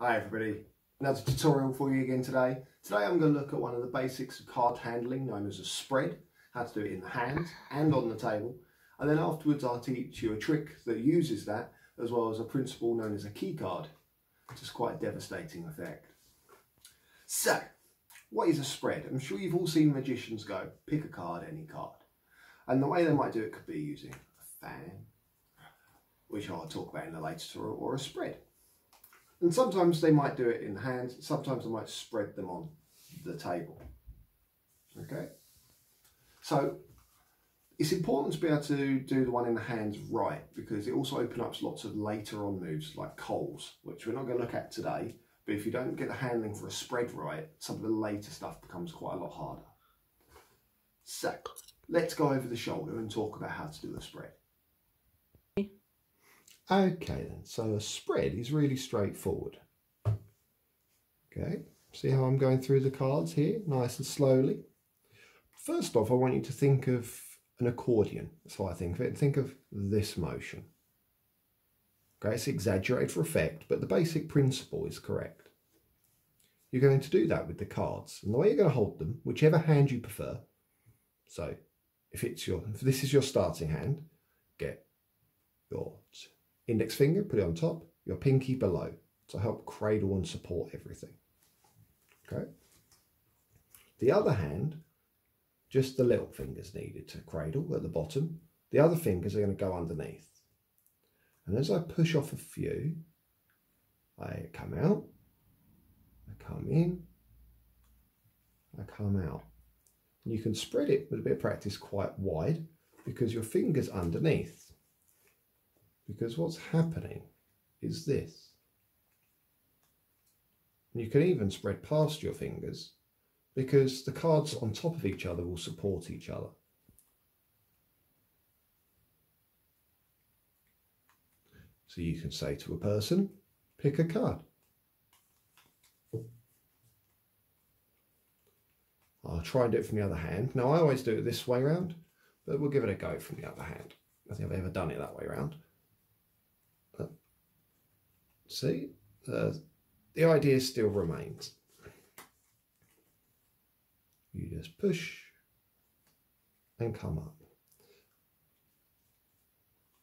Hi everybody, another tutorial for you again today. Today I'm going to look at one of the basics of card handling known as a spread, how to do it in the hands and on the table, and then afterwards I'll teach you a trick that uses that as well as a principle known as a key card, which is quite a devastating effect. So, what is a spread? I'm sure you've all seen magicians go, pick a card, any card. And the way they might do it could be using a fan, which I'll talk about in a later tutorial, or a spread. And sometimes they might do it in hands, sometimes they might spread them on the table. Okay? So it's important to be able to do the one in the hands right, because it also opens up lots of later on moves like calls, which we're not going to look at today, but if you don't get the handling for a spread right, some of the later stuff becomes quite a lot harder. So let's go over the shoulder and talk about how to do a spread. Okay then, so a spread is really straightforward. Okay, see how I'm going through the cards here, nice and slowly. First off, I want you to think of an accordion, that's how I think of it. Think of this motion. Okay, it's exaggerated for effect, but the basic principle is correct. You're going to do that with the cards, and the way you're going to hold them, whichever hand you prefer. So, if this is your starting hand, get your index finger, put it on top, your pinky below, to help cradle and support everything. Okay. The other hand, just the little fingers needed to cradle at the bottom. The other fingers are going to go underneath. And as I push off a few, I come out, I come in, I come out. And you can spread it with a bit of practice quite wide because your finger's underneath. Because what's happening is this. And you can even spread past your fingers because the cards on top of each other will support each other. So you can say to a person, pick a card. I'll try and do it from the other hand. Now I always do it this way round, but we'll give it a go from the other hand. I think I've ever done it that way round. See, the idea still remains. You just push and come up.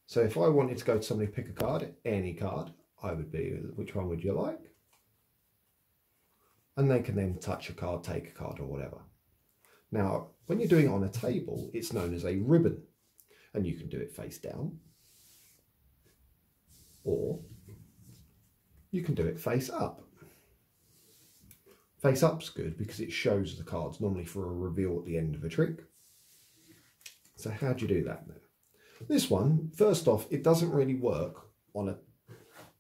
So if I wanted to go to somebody, pick a card, any card, I would be, which one would you like? And they can then touch a card, take a card or whatever. Now, when you're doing it on a table, it's known as a ribbon, and you can do it face down or you can do it face up. Face up's good because it shows the cards normally for a reveal at the end of a trick. So how do you do that then? This one, first off, it doesn't really work on a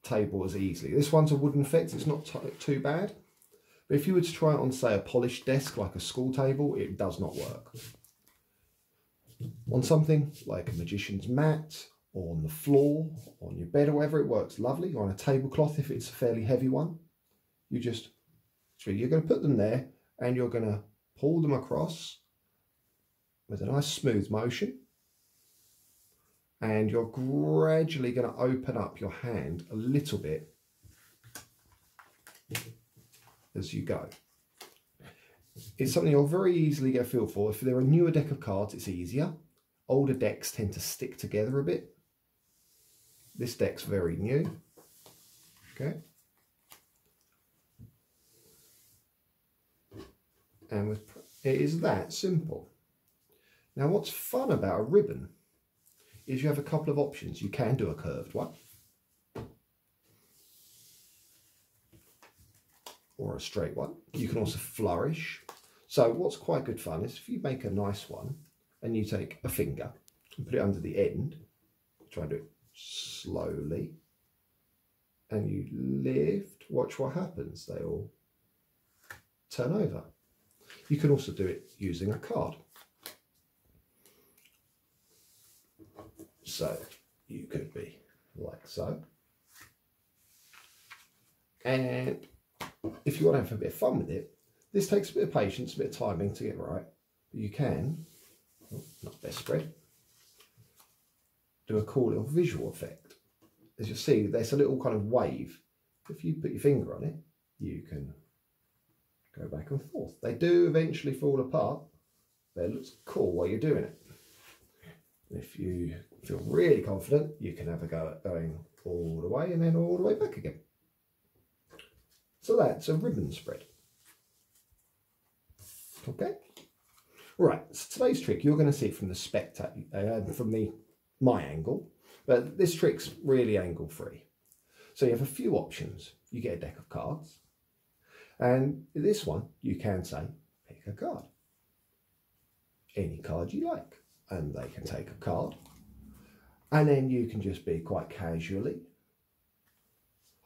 table as easily. This one's a wooden effect, it's not too bad. But if you were to try it on, say, a polished desk like a school table, it does not work. On something like a magician's mat, or on the floor, on your bed or wherever, it works lovely, or on a tablecloth if it's a fairly heavy one. You're going to put them there and you're going to pull them across with a nice smooth motion, and you're gradually going to open up your hand a little bit as you go. It's something you'll very easily get a feel for. If there are a newer deck of cards, it's easier. Older decks tend to stick together a bit. This deck's very new. Okay. And it is that simple. Now what's fun about a ribbon is you have a couple of options. You can do a curved one, or a straight one. You can also flourish. So what's quite good fun is if you make a nice one and you take a finger and put it under the end, try and do it slowly, and you lift, watch what happens, they all turn over. You can also do it using a card. So you could be like so. And if you want to have a bit of fun with it, this takes a bit of patience, a bit of timing to get right. You can, not best spread, do a cool little visual effect. As you see, there's a little kind of wave If you put your finger on it, you can go back and forth. They do eventually fall apart, but it looks cool while you're doing it. If you feel really confident, you can have a go at going all the way and then all the way back again. So that's a ribbon spread. Okay. Right, so today's trick you're going to see from the my angle, but this trick's really angle free. So you have a few options. You get a deck of cards, and in this one you can say pick a card, any card you like, and they can take a card, and then you can just be quite casually.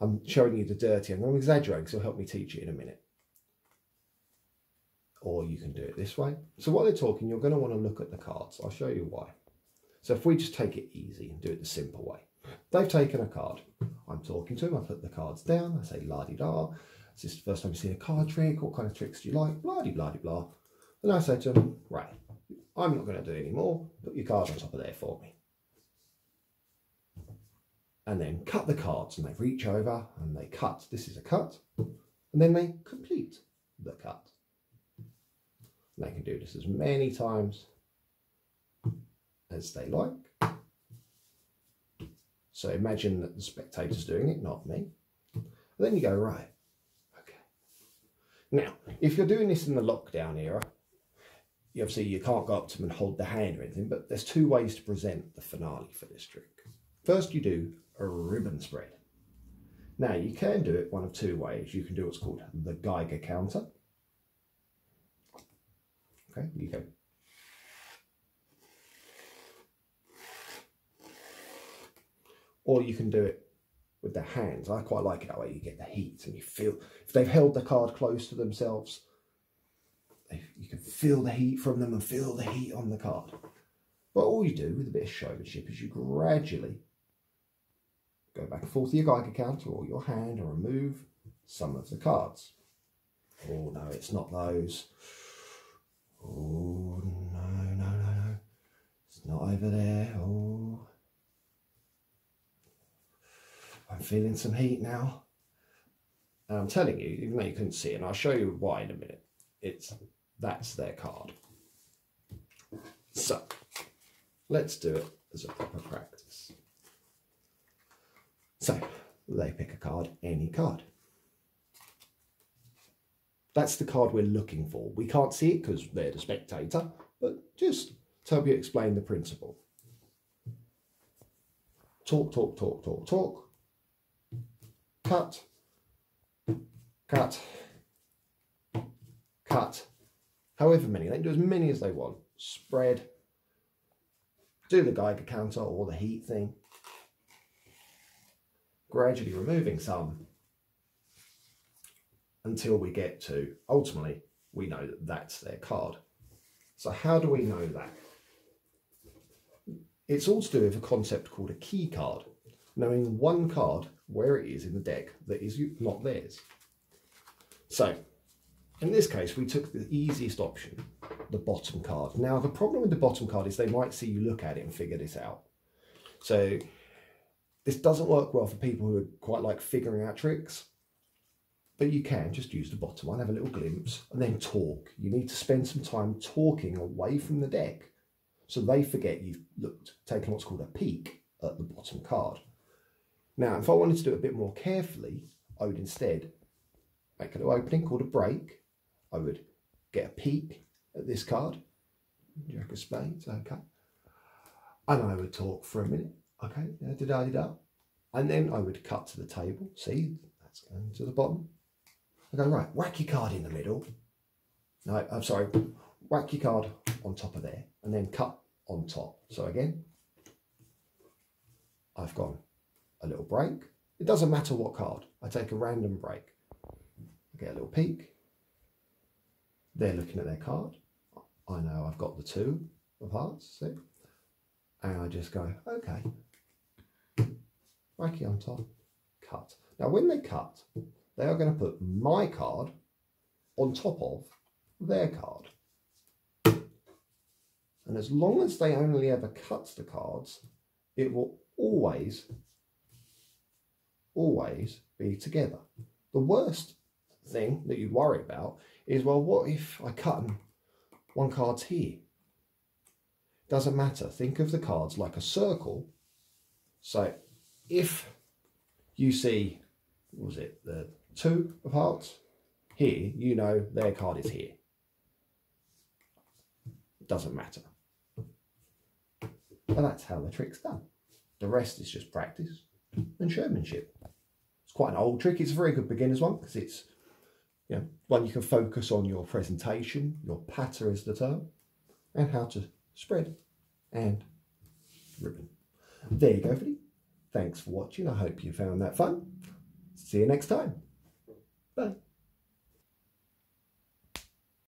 I'm showing you the dirty. I'm going to exaggerate because it'll help me teach it in a minute. Or you can do it this way. So while they're talking, you're going to want to look at the cards. I'll show you why. So if we just take it easy and do it the simple way. They've taken a card. I'm talking to them. I put the cards down. I say la-di-da. Is this the first time you've seen a card trick? What kind of tricks do you like? Blah-di-blah-di-blah. And I say to them, right, I'm not going to do any more. Put your cards on top of there for me. And then cut the cards. And they reach over and they cut. This is a cut. And then they complete the cut. They can do this as many times as they like. So imagine that the spectator's doing it, not me. And then you go, right, okay. Now, if you're doing this in the lockdown era, you obviously you can't go up to them and hold the hand or anything, but there's two ways to present the finale for this trick. First, you do a ribbon spread. Now, you can do it one of two ways. You can do what's called the Geiger counter. Okay, you go. Or you can do it with their hands. I quite like it that way. You get the heat and you feel, if they've held the card close to themselves, you can feel the heat from them and feel the heat on the card. But all you do with a bit of showmanship is you gradually go back and forth to your Geiger counter or your hand and remove some of the cards. Oh no, it's not those. Oh, no, no, no, no. It's not over there. Oh. I'm feeling some heat now. And I'm telling you, even though you couldn't see it, and I'll show you why in a minute, that's their card. So, let's do it as a proper practice. So, they pick a card, any card. That's the card we're looking for. We can't see it because they're the spectator, but just to help you explain the principle. Talk, talk, talk, talk, talk. Cut. Cut. Cut. However many. They can do as many as they want. Spread. Do the Geiger counter or the heat thing. Gradually removing some. Until we get to, ultimately, we know that that's their card. So how do we know that? It's all to do with a concept called a key card. Knowing one card where it is in the deck that is not theirs. So, in this case, we took the easiest option, the bottom card. Now, the problem with the bottom card is they might see you look at it and figure this out. So, this doesn't work well for people who quite like figuring out tricks. But you can just use the bottom one, have a little glimpse, and then talk. You need to spend some time talking away from the deck so they forget you've looked, taken what's called a peek at the bottom card. Now, if I wanted to do it a bit more carefully, I would instead make a little opening called a break. I would get a peek at this card. Jack of spades, okay. And I would talk for a minute, okay, da-da-da-da-da. And then I would cut to the table, see, that's going to the bottom. I go, right, whack your card in the middle. No, I'm sorry, whack your card on top of there and then cut on top. So again, I've gone a little break. It doesn't matter what card. I take a random break. I get a little peek. They're looking at their card. I know I've got the two of hearts. See? And I just go, okay. Whack it on top, cut. Now when they cut, they are going to put my card on top of their card. And as long as they only ever cut the cards, it will always always be together. The worst thing that you'd worry about is, well, what if I cut and one card's here? Doesn't matter. Think of the cards like a circle. So if you see, what was it, the two of hearts here, you know their card is here. Doesn't matter. And that's how the trick's done. The rest is just practice and showmanship. It's quite an old trick. It's a very good beginner's one because it's, you know, one you can focus on your presentation, your patter is the term, and how to spread and ribbon. There you go, everybody. Thanks for watching. I hope you found that fun. See you next time. Bye.